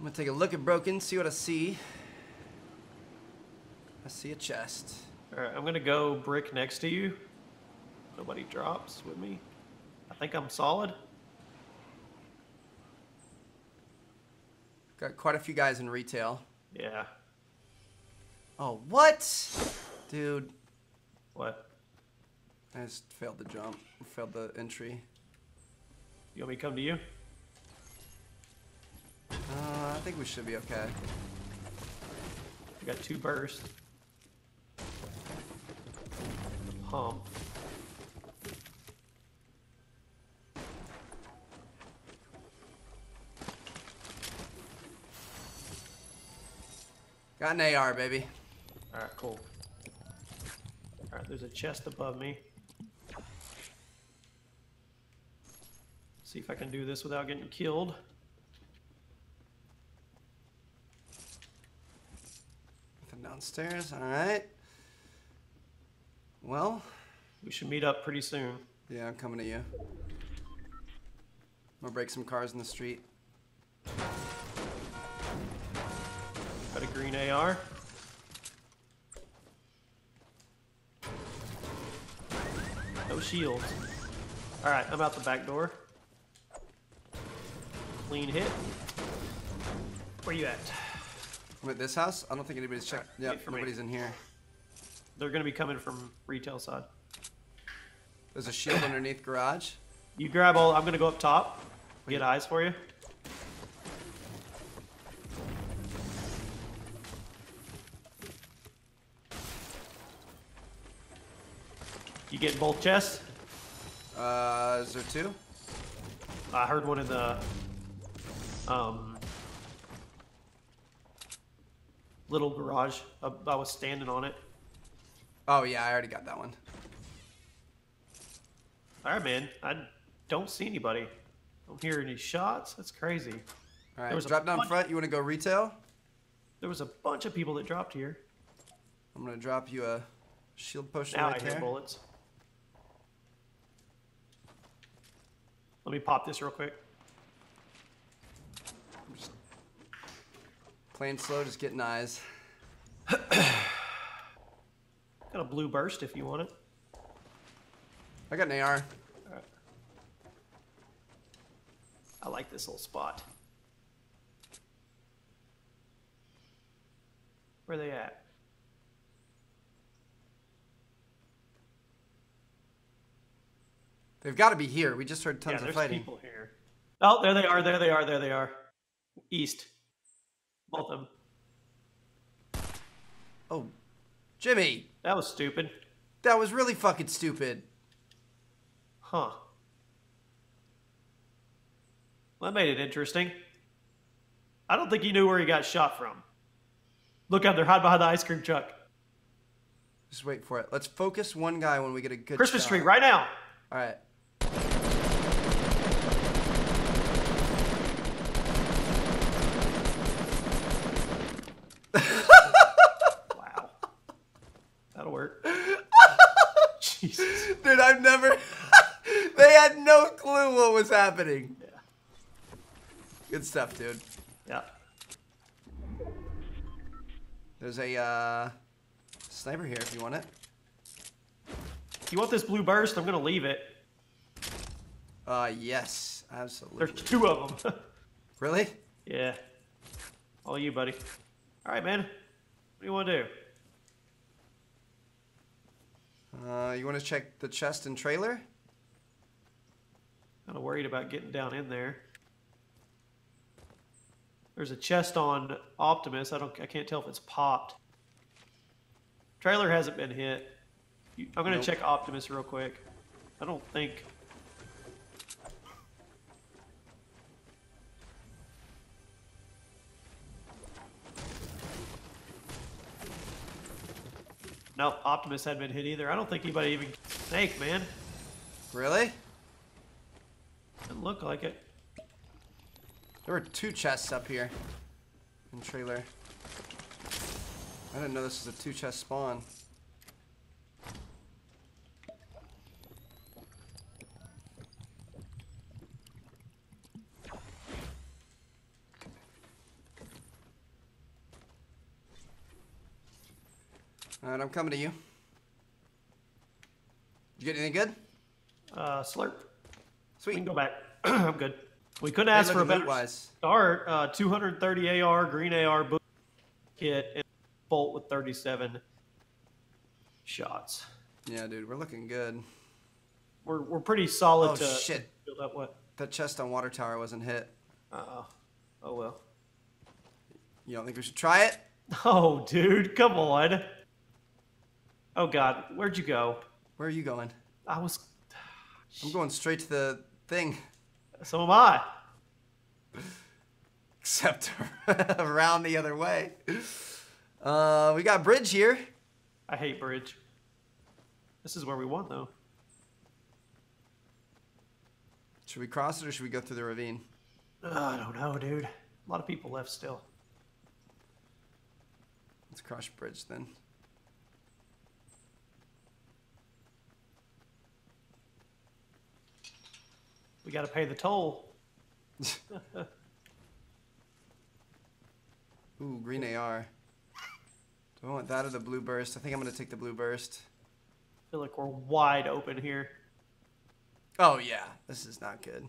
I'm gonna take a look at Broken, see what I see. I see a chest. All right, I'm gonna go brick next to you. Nobody drops with me. I think I'm solid. Got quite a few guys in retail. Yeah. Oh, what? Dude. What? I just failed the jump. Failed the entry. You want me to come to you? I think we should be okay. I got two bursts. Pump. Got an AR, baby. All right, cool. All right, there's a chest above me. See if I can do this without getting killed. Nothing downstairs. All right. Well, we should meet up pretty soon. Yeah, I'm coming to you. I'm gonna break some cars in the street. Got a green AR. No shields. All right, I'm out the back door. Clean hit. Where you at? I'm at this house. I don't think anybody's checked. Right, yep, nobody's in here. They're gonna be coming from retail side. There's a shield underneath garage. You grab all. I'm gonna go up top. Get eyes for you. You get both chests? Is there two? I heard one in the little garage. I was standing on it. Oh yeah, I already got that one. All right, man. I don't see anybody. Don't hear any shots. That's crazy. All right, drop down front. You want to go retail? There was a bunch of people that dropped here. I'm gonna drop you a shield potion right there. Now I hear bullets. Let me pop this real quick. I'm just playing slow, just getting eyes. Got a blue burst if you want it. I got an AR. All right. I like this little spot. Where are they at? They've got to be here. We just heard tons of fighting. There's people here. Oh, there they are. There they are. There they are. East. Both of them. Oh, Jimmy. That was stupid. That was really fucking stupid. Huh. Well, that made it interesting. I don't think he knew where he got shot from. Look out. They're hiding behind the ice cream truck. Just wait for it. Let's focus one guy when we get a good Christmas shot. Tree right now. All right. Wow. That'll work. Jesus. Dude, I've never... They had no clue what was happening. Yeah. Good stuff, dude. Yeah. There's a sniper here if you want it. You want this blue burst? I'm going to leave it. Yes. Absolutely. There's two of them. Really? Yeah. All you, buddy. All right, man. What do you want to do? You want to check the chest and trailer? Kind of worried about getting down in there. There's a chest on Optimus. I can't tell if it's popped. Trailer hasn't been hit. I'm going to check Optimus real quick. I don't think. No, Optimus hadn't been hit either. I don't think anybody even snake, man. Really? Didn't look like it. There were two chests up here in trailer. I didn't know this was a two chest spawn. Alright, I'm coming to you. You get anything good? Slurp. Sweet. We can go back. I'm good. We couldn't ask for a better start. 230 AR, green AR, book kit, and bolt with 37 shots. Yeah, dude, we're looking good. We're pretty solid. Oh, to shit. Build up what? That chest on water tower wasn't hit. Uh-oh. Oh, well. You don't think we should try it? Oh, dude, come on. Oh, God, where'd you go? Where are you going? I'm going straight to the thing. So am I. Except around the other way. We got bridge here. I hate bridge. This is where we want, though. Should we cross it or should we go through the ravine? I don't know, dude. A lot of people left still. Let's cross bridge then. We gotta pay the toll. Ooh, green AR. Do I want that or the blue burst? I think I'm gonna take the blue burst. I feel like we're wide open here. Oh yeah, this is not good.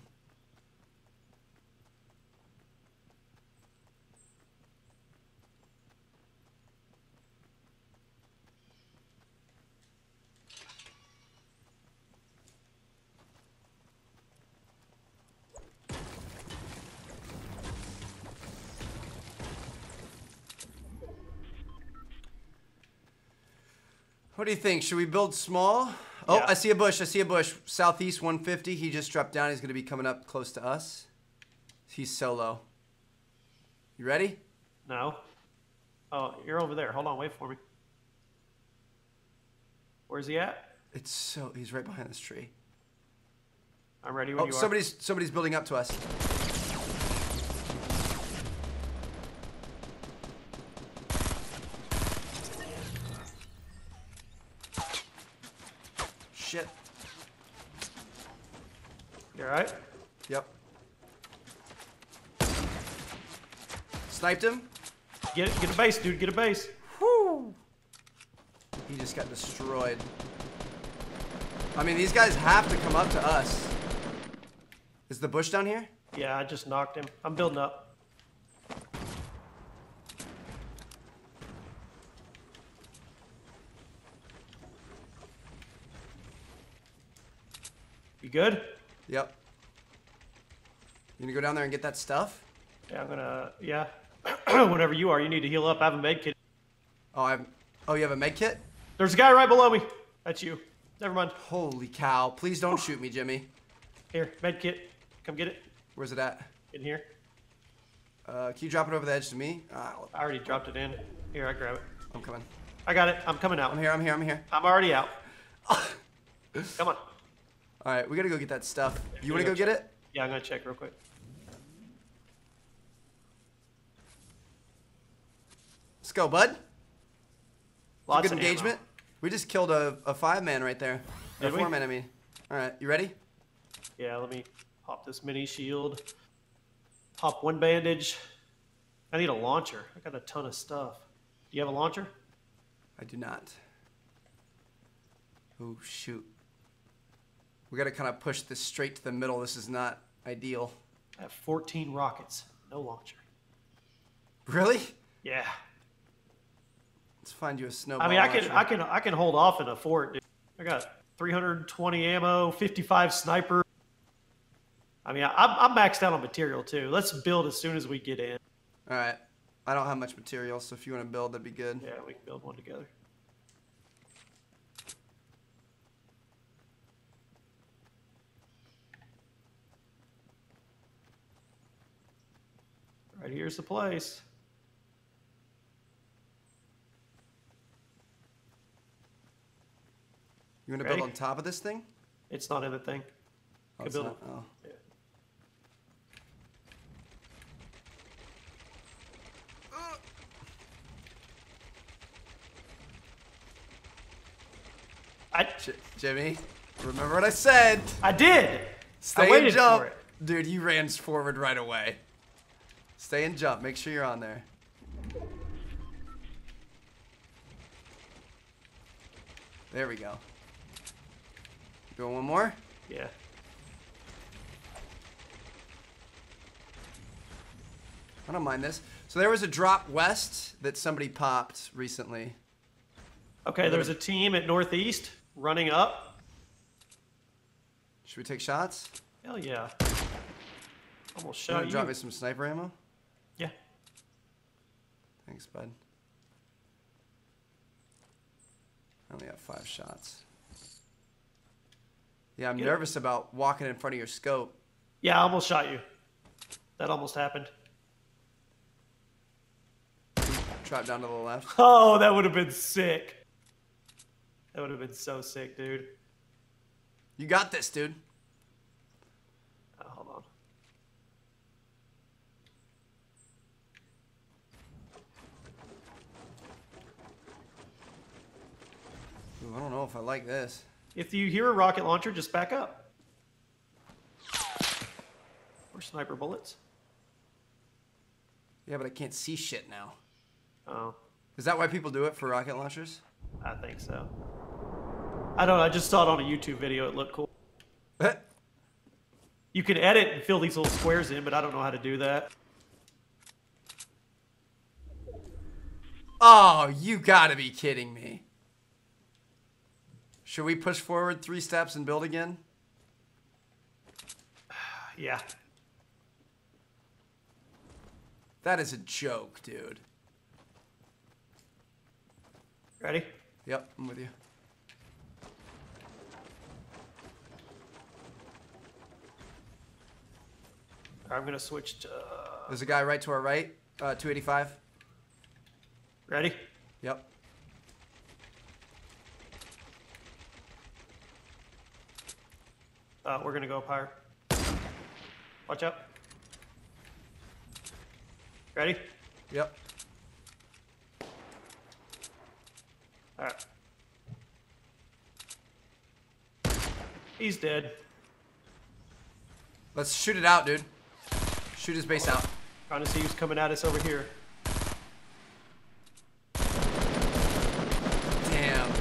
What do you think? Should we build small? Oh, yeah. I see a bush. I see a bush. Southeast 150. He just dropped down. He's going to be coming up close to us. He's so low. You ready? No. Oh, you're over there. Hold on. Wait for me. Where's he at? He's right behind this tree. I'm ready when you are. Somebody's building up to us. Shit. You alright? Yep. Sniped him. Get a base, dude. Get a base. Whoo! He just got destroyed. I mean, these guys have to come up to us. Is the bush down here? Yeah, I just knocked him. I'm building up. You good? Yep. You gonna go down there and get that stuff? Yeah, yeah. Whenever you are, you need to heal up. I have a med kit. Oh, you have a med kit? There's a guy right below me. That's you. Never mind. Holy cow. Please don't shoot me, Jimmy. Here, med kit. Come get it. Where's it at? In here. Can you drop it over the edge to me? I already dropped it in. Here, I grab it. I'm coming. I got it. I'm coming out. I'm here. I'm already out. Come on. All right, we gotta go get that stuff. You wanna go get it? Yeah, I'm gonna check real quick. Let's go, bud. Lots of engagement. Ammo. We just killed a 5-man right there. A 4-man, I mean. All right, you ready? Yeah, let me pop this mini shield. Pop one bandage. I need a launcher. I got a ton of stuff. Do you have a launcher? I do not. Oh, shoot. We got to kind of push this straight to the middle. This is not ideal. I have 14 rockets. No launcher. Really? Yeah. Let's find you a snowball. I mean, I can hold off in a fort, dude. I got 320 ammo, 55 sniper. I mean, I'm maxed out on material, too. Let's build as soon as we get in. All right. I don't have much material, so if you want to build, that'd be good. Yeah, we can build one together. Right here's the place. You want to build on top of this thing? It's not in the thing. Oh, it's not? Oh. Yeah. Jimmy, remember what I said? I did. Stay and jump, dude. You ran forward right away. Stay and jump. Make sure you're on there. There we go. You want one more? Yeah. I don't mind this. So there was a drop west that somebody popped recently. Okay, there's a team at northeast running up. Should we take shots? Hell yeah. Almost shot you. Drop me some sniper ammo? Yeah. Thanks, bud. I only have 5 shots. Yeah, I'm nervous about walking in front of your scope. Yeah, I almost shot you. That almost happened. Drop down to the left. Oh, that would have been sick. That would have been so sick, dude. You got this, dude. Oh, hold on. Ooh, I don't know if I like this. If you hear a rocket launcher, just back up. Or sniper bullets. Yeah, but I can't see shit now. Oh. Is that why people do it, for rocket launchers? I think so. I don't know, I just saw it on a YouTube video, it looked cool. You can edit and fill these little squares in, but I don't know how to do that. Oh, you gotta be kidding me. Should we push forward 3 steps and build again? Yeah. That is a joke, dude. Ready? Yep, I'm with you. I'm gonna switch to... There's a guy right to our right, 285. Ready? Yep. We're gonna go up higher. Watch out. Ready? Yep. All right. He's dead. Let's shoot it out, dude. Shoot his base out. Trying to see who's coming at us over here. Damn.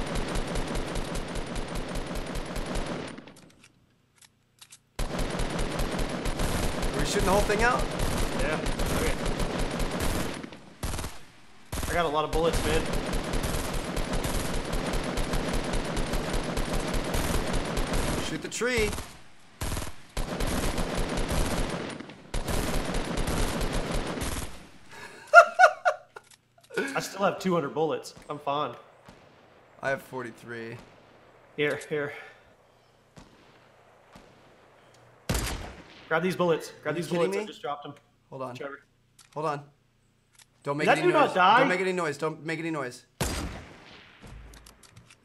Are we shooting the whole thing out? Yeah. Okay. I got a lot of bullets, man. Shoot the tree. I still have 200 bullets. I'm fine. I have 43. Here, here. Grab these bullets. Grab these bullets. I just dropped them. Hold on. Trevor. Hold on. Don't make any noise. Don't make any noise. Don't make any noise.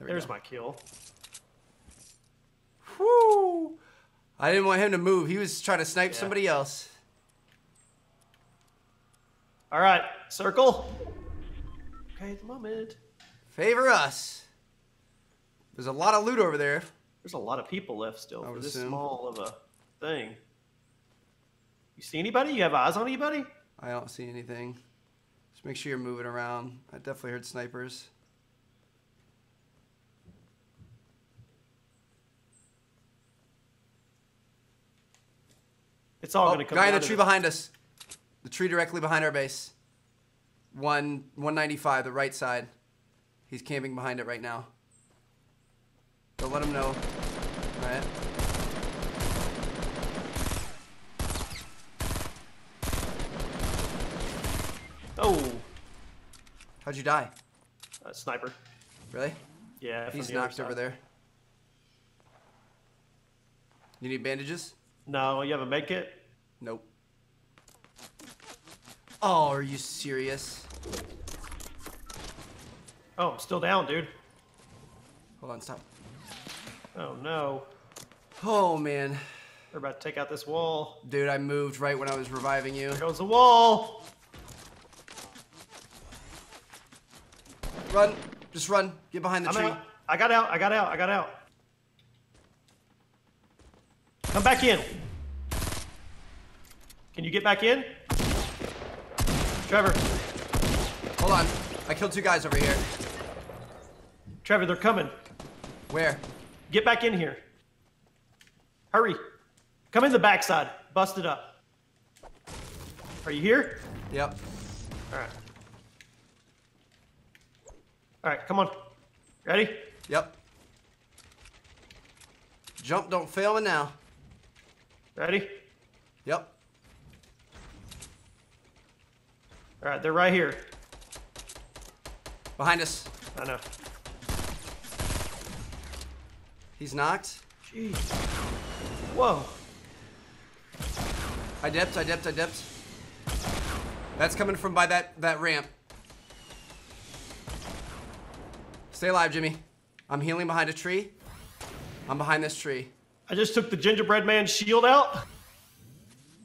There's my kill. Woo! I didn't want him to move. He was trying to snipe somebody else. All right, circle. Okay, the moment. Favor us. There's a lot of loot over there. There's a lot of people left still for this small of a thing. You see anybody? You have eyes on anybody? I don't see anything. Just make sure you're moving around. I definitely heard snipers. It's all going to come out. Guy in the tree behind us. The tree directly behind our base. 195, the right side. He's camping behind it right now. Don't let him know. All right. Oh. How'd you die? Sniper. Really? Yeah. He's knocked over there. You need bandages? No, you have a med kit? Nope. Oh, are you serious? Oh, I'm still down, dude. Hold on, stop. Oh, no. Oh, man. We're about to take out this wall. Dude, I moved right when I was reviving you. There goes the wall! Run. Just run. Get behind the tree. Out. I got out. I got out. I got out. Come back in. Can you get back in? Trevor. Hold on. I killed 2 guys over here. Trevor, they're coming. Where? Get back in here. Hurry. Come in the backside. Bust it up. Are you here? Yep. Alright. Alright, come on. Ready? Yep. Jump, don't fail me now. Ready? Yep. Alright, they're right here. Behind us. I know. He's knocked. Jeez. Whoa. I dipped. That's coming from by that ramp. Stay alive, Jimmy. I'm healing behind a tree. I'm behind this tree. I just took the gingerbread man's shield out.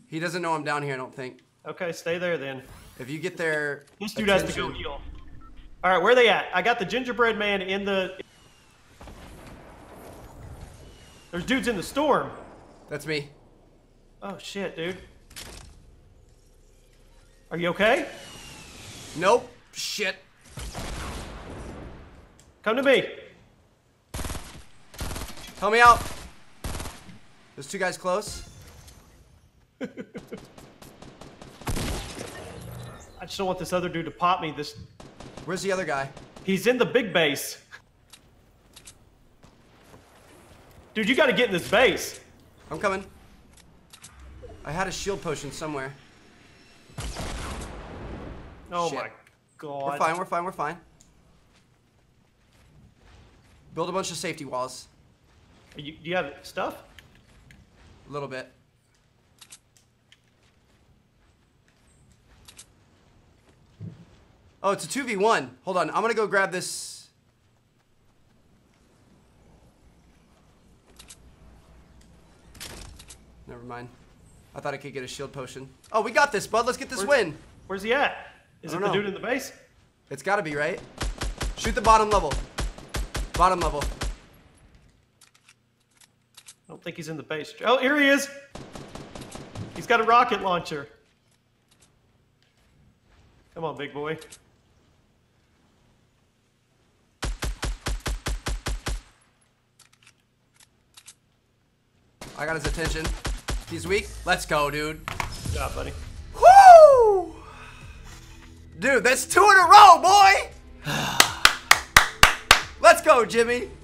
He doesn't know I'm down here, I don't think. Okay, stay there then. If you get there... This dude has to go heal. All right, where are they at? I got the gingerbread man in the... There's dudes in the storm. That's me. Oh, shit, dude. Are you okay? Nope. Shit. Come to me. Help me out. There's two guys close. I just don't want this other dude to pop me. This. Where's the other guy? He's in the big base. Dude, you gotta get in this base. I'm coming. I had a shield potion somewhere. Oh shit. My god. We're fine. Build a bunch of safety walls. Do you have stuff? A little bit. Oh, it's a 2v1. Hold on, I'm gonna go grab this. Never mind. I thought I could get a shield potion. Oh, we got this, bud. Let's get this win. Where's he at? Is it the dude in the base? It's gotta be, right? Shoot the bottom level. Bottom level. I don't think he's in the base. Oh, here he is. He's got a rocket launcher. Come on, big boy. I got his attention. He's weak. Let's go, dude. Good job, buddy. Woo! Dude, that's 2 in a row, boy! Let's go, Jimmy.